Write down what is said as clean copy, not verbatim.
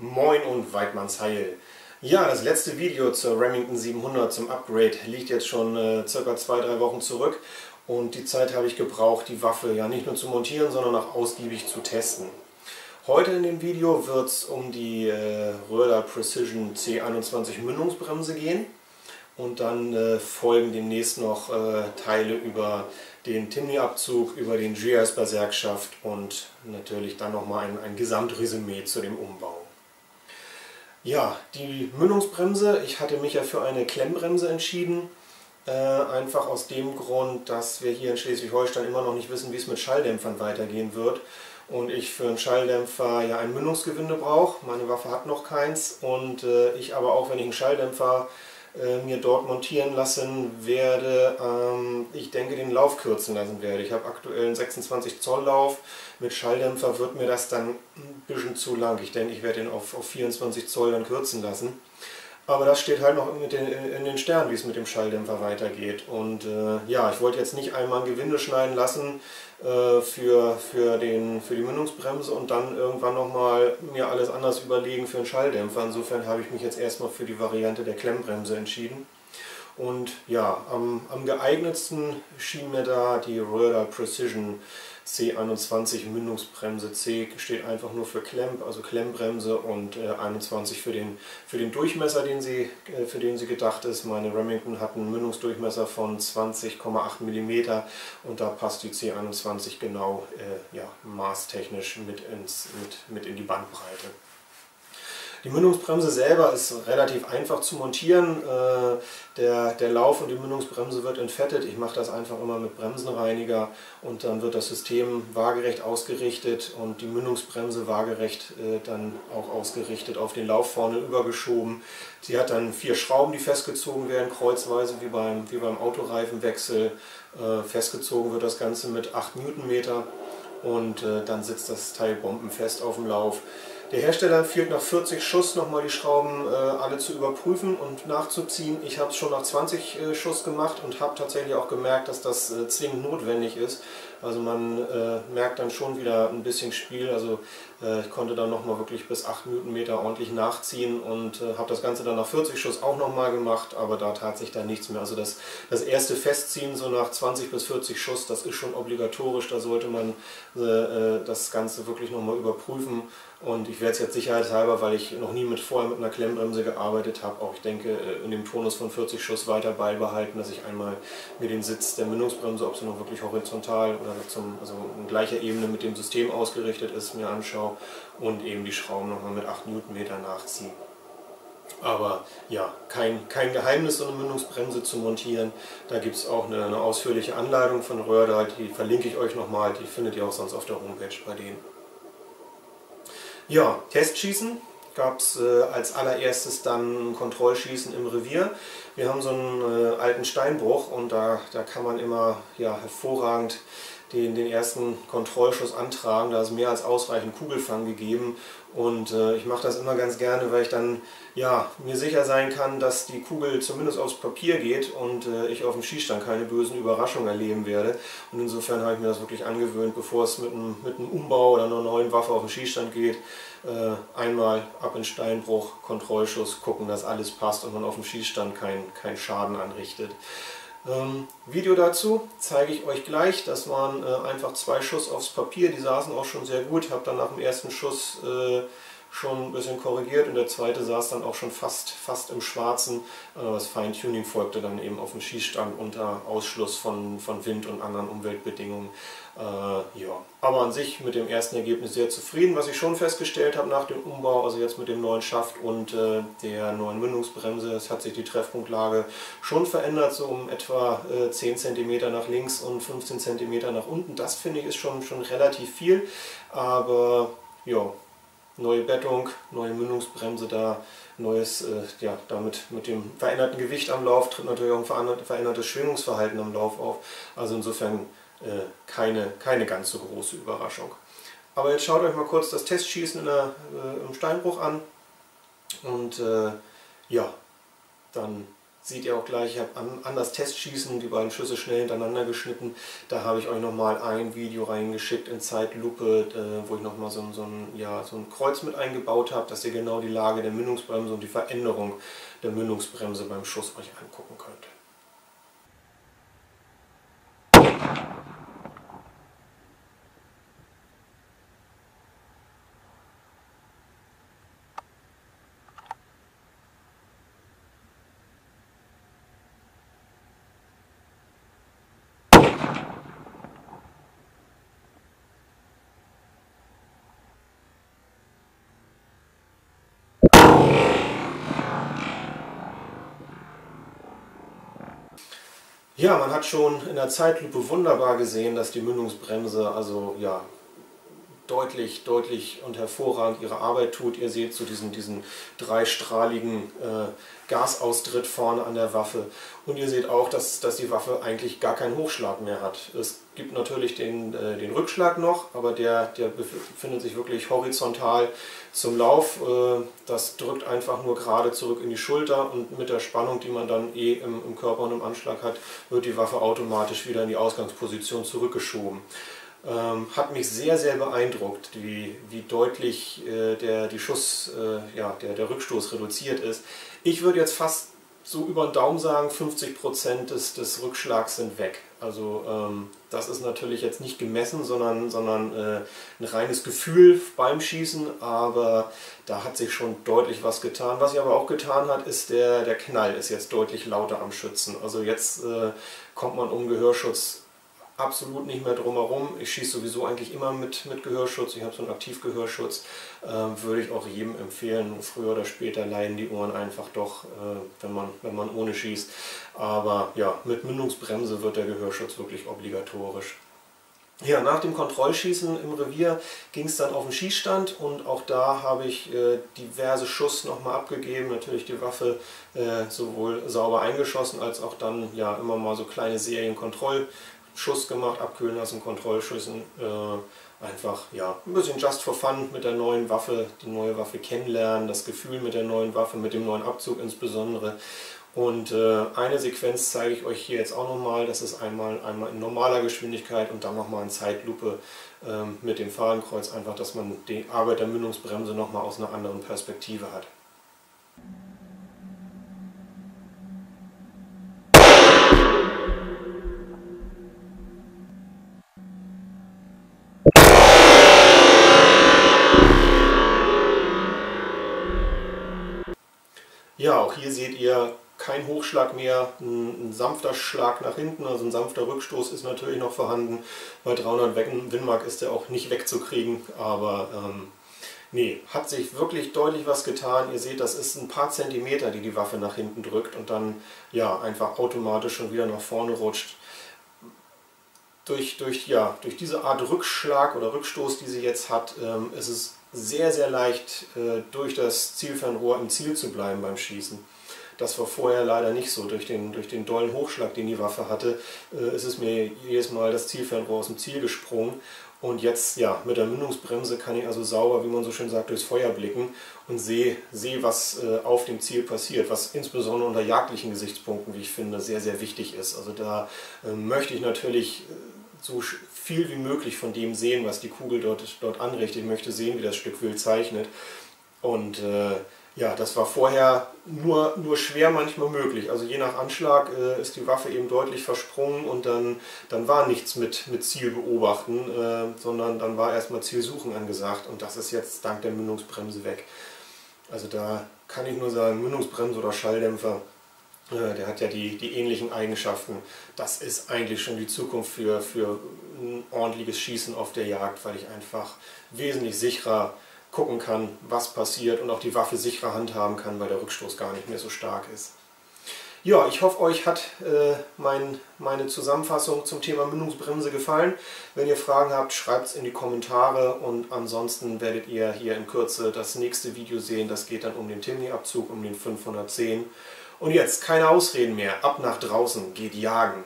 Moin und Weidmanns Heil. Ja, das letzte Video zur Remington 700 zum Upgrade liegt jetzt schon circa 2-3 Wochen zurück und die Zeit habe ich gebraucht, die Waffe ja nicht nur zu montieren, sondern auch ausgiebig zu testen. Heute in dem Video wird es um die Roedale Precision C21 Mündungsbremse gehen und dann folgen demnächst noch Teile über den Timney Abzug, über den GIS-Berserkschaft und natürlich dann nochmal ein Gesamtresümee zu dem Umbau. Ja, die Mündungsbremse, ich hatte mich ja für eine Klemmbremse entschieden, einfach aus dem Grund, dass wir hier in Schleswig-Holstein immer noch nicht wissen, wie es mit Schalldämpfern weitergehen wird und ich für einen Schalldämpfer ja ein Mündungsgewinde brauche, meine Waffe hat noch keins und ich aber auch, wenn ich einen Schalldämpfer mir dort montieren lassen werde, ich denke den Lauf kürzen lassen werde. Ich habe aktuell einen 26 Zoll Lauf, mit Schalldämpfer wird mir das dann ein bisschen zu lang. Ich denke, ich werde den auf 24 Zoll dann kürzen lassen. Aber das steht halt noch in den Sternen, wie es mit dem Schalldämpfer weitergeht. Und ja, ich wollte jetzt nicht einmal ein Gewinde schneiden lassen für die Mündungsbremse und dann irgendwann nochmal mir alles anders überlegen für einen Schalldämpfer. Insofern habe ich mich jetzt erstmal für die Variante der Klemmbremse entschieden. Und ja, am geeignetsten schien mir da die Roedale Precision C21 Mündungsbremse. C steht einfach nur für Klemp, also Klemmbremse, und 21 für den Durchmesser, für den sie gedacht ist. Meine Remington hat einen Mündungsdurchmesser von 20,8 mm und da passt die C21 genau ja, maßtechnisch mit in die Bandbreite. Die Mündungsbremse selber ist relativ einfach zu montieren. Der Lauf und die Mündungsbremse wird entfettet. Ich mache das einfach immer mit Bremsenreiniger und dann wird das System waagerecht ausgerichtet und die Mündungsbremse waagerecht dann auch ausgerichtet auf den Lauf vorne übergeschoben. Sie hat dann 4 Schrauben, die festgezogen werden, kreuzweise wie beim Autoreifenwechsel. Festgezogen wird das Ganze mit 8 Newtonmeter und dann sitzt das Teil bombenfest auf dem Lauf. Der Hersteller empfiehlt nach 40 Schuss nochmal die Schrauben alle zu überprüfen und nachzuziehen. Ich habe es schon nach 20 Schuss gemacht und habe tatsächlich auch gemerkt, dass das zwingend notwendig ist. Also man merkt dann schon wieder ein bisschen Spiel. Also ich konnte dann nochmal wirklich bis 8 Newtonmeter ordentlich nachziehen und habe das Ganze dann nach 40 Schuss auch nochmal gemacht, aber da tat sich dann nichts mehr. Also das erste Festziehen so nach 20 bis 40 Schuss, das ist schon obligatorisch. Da sollte man das Ganze wirklich nochmal überprüfen. Und ich werde es jetzt sicherheitshalber, weil ich noch nie vorher mit einer Klemmbremse gearbeitet habe, auch ich denke in dem Tonus von 40 Schuss weiter beibehalten, dass ich einmal mir den Sitz der Mündungsbremse, ob sie noch wirklich horizontal oder also in gleicher Ebene mit dem System ausgerichtet ist, mir anschaue und eben die Schrauben nochmal mit 8 Newtonmeter nachziehe. Aber ja, kein Geheimnis, so eine Mündungsbremse zu montieren. Da gibt es auch eine ausführliche Anleitung von Roedale, die verlinke ich euch nochmal, die findet ihr auch sonst auf der Homepage bei denen. Ja, Testschießen gab es als allererstes dann ein Kontrollschießen im Revier. Wir haben so einen alten Steinbruch und da kann man immer ja, hervorragend den ersten Kontrollschuss antragen. Da ist mehr als ausreichend Kugelfang gegeben und ich mache das immer ganz gerne, weil ich dann ja, mir sicher sein kann, dass die Kugel zumindest aufs Papier geht und ich auf dem Schießstand keine bösen Überraschungen erleben werde. Und insofern habe ich mir das wirklich angewöhnt, bevor es mit einem Umbau oder einer neuen Waffe auf den Schießstand geht, einmal ab in Steinbruch, Kontrollschuss, gucken, dass alles passt und man auf dem Schießstand keinen Schaden anrichtet. Video dazu zeige ich euch gleich. Das waren einfach 2 Schuss aufs Papier, die saßen auch schon sehr gut. Ich habe dann nach dem ersten Schuss schon ein bisschen korrigiert und der zweite saß dann auch schon fast im Schwarzen. Das Feintuning folgte dann eben auf dem Schießstand unter Ausschluss von Wind und anderen Umweltbedingungen. Ja. Aber an sich mit dem ersten Ergebnis sehr zufrieden. Was ich schon festgestellt habe nach dem Umbau, also jetzt mit dem neuen Schaft und der neuen Mündungsbremse, es hat sich die Treffpunktlage schon verändert, so um etwa 10 cm nach links und 15 cm nach unten. Das finde ich ist schon relativ viel, aber ja, neue Bettung, neue Mündungsbremse da, neues, ja, damit mit dem veränderten Gewicht am Lauf tritt natürlich auch ein verändertes Schwingungsverhalten am Lauf auf. Also insofern keine ganz so große Überraschung. Aber jetzt schaut euch mal kurz das Testschießen im Steinbruch an und ja, dann Seht ihr auch gleich, ich habe an das Testschießen die beiden Schüsse schnell hintereinander geschnitten. Da habe ich euch nochmal ein Video reingeschickt in Zeitlupe, wo ich nochmal so ein Kreuz mit eingebaut habe, dass ihr genau die Lage der Mündungsbremse und die Veränderung der Mündungsbremse beim Schuss euch angucken könnt. Ja, man hat schon in der Zeitlupe wunderbar gesehen, dass die Mündungsbremse also ja deutlich und hervorragend ihre Arbeit tut. Ihr seht so diesen dreistrahligen Gasaustritt vorne an der Waffe und ihr seht auch, dass die Waffe eigentlich gar keinen Hochschlag mehr hat. Es gibt natürlich den Rückschlag noch, aber der befindet sich wirklich horizontal zum Lauf. Das drückt einfach nur gerade zurück in die Schulter und mit der Spannung, die man dann eh im Körper und im Anschlag hat, wird die Waffe automatisch wieder in die Ausgangsposition zurückgeschoben. Hat mich sehr beeindruckt, wie deutlich der Rückstoß reduziert ist. Ich würde jetzt fast so über den Daumen sagen, 50% des Rückschlags sind weg. Also das ist natürlich jetzt nicht gemessen, sondern ein reines Gefühl beim Schießen, aber da hat sich schon deutlich was getan. Was sich aber auch getan hat, ist der Knall ist jetzt deutlich lauter am Schützen. Also jetzt kommt man um Gehörschutz absolut nicht mehr drumherum. Ich schieße sowieso eigentlich immer mit Gehörschutz. Ich habe so einen Aktivgehörschutz. Würde ich auch jedem empfehlen. Früher oder später leiden die Ohren einfach doch, wenn man ohne schießt. Aber ja, mit Mündungsbremse wird der Gehörschutz wirklich obligatorisch. Ja, nach dem Kontrollschießen im Revier ging es dann auf den Schießstand und auch da habe ich diverse Schuss nochmal abgegeben. Natürlich die Waffe sowohl sauber eingeschossen als auch dann ja immer mal so kleine Serienkontroll Schuss gemacht, abkühlen lassen, Kontrollschüssen, einfach ja ein bisschen just for fun mit der neuen Waffe, die neue Waffe kennenlernen, das Gefühl mit der neuen Waffe, mit dem neuen Abzug insbesondere. Und eine Sequenz zeige ich euch hier jetzt auch nochmal, das ist einmal in normaler Geschwindigkeit und dann nochmal in Zeitlupe mit dem Fadenkreuz, einfach, dass man die Arbeit der Mündungsbremse nochmal aus einer anderen Perspektive hat. Ja, auch hier seht ihr kein Hochschlag mehr, ein sanfter Schlag nach hinten, also ein sanfter Rückstoß ist natürlich noch vorhanden. Bei 300 Win Mag ist der auch nicht wegzukriegen, aber nee, hat sich wirklich deutlich was getan. Ihr seht, das ist ein paar Zentimeter, die Waffe nach hinten drückt und dann ja einfach automatisch schon wieder nach vorne rutscht. Durch diese Art Rückschlag oder Rückstoß, die sie jetzt hat, ist es sehr leicht, durch das Zielfernrohr im Ziel zu bleiben beim Schießen. Das war vorher leider nicht so. Durch den dollen Hochschlag, den die Waffe hatte, ist es mir jedes Mal das Zielfernrohr aus dem Ziel gesprungen. Und jetzt, ja, mit der Mündungsbremse kann ich also sauber, wie man so schön sagt, durchs Feuer blicken und sehe, was auf dem Ziel passiert, was insbesondere unter jagdlichen Gesichtspunkten, wie ich finde, sehr wichtig ist. Also da möchte ich natürlich so viel wie möglich von dem sehen, was die Kugel dort anrichtet. Ich möchte sehen, wie das Stück Wild zeichnet. Und ja, das war vorher nur schwer manchmal möglich. Also je nach Anschlag ist die Waffe eben deutlich versprungen und dann war nichts mit Ziel beobachten, sondern dann war erstmal Zielsuchen angesagt und das ist jetzt dank der Mündungsbremse weg. Also da kann ich nur sagen, Mündungsbremse oder Schalldämpfer, der hat ja die ähnlichen Eigenschaften. Das ist eigentlich schon die Zukunft für ein ordentliches Schießen auf der Jagd, weil ich einfach wesentlich sicherer gucken kann, was passiert und auch die Waffe sicherer handhaben kann, weil der Rückstoß gar nicht mehr so stark ist. Ja, ich hoffe, euch hat meine Zusammenfassung zum Thema Mündungsbremse gefallen. Wenn ihr Fragen habt, schreibt es in die Kommentare und ansonsten werdet ihr hier in Kürze das nächste Video sehen. Das geht dann um den Timney-Abzug, um den 510. Und jetzt keine Ausreden mehr, ab nach draußen, geht jagen!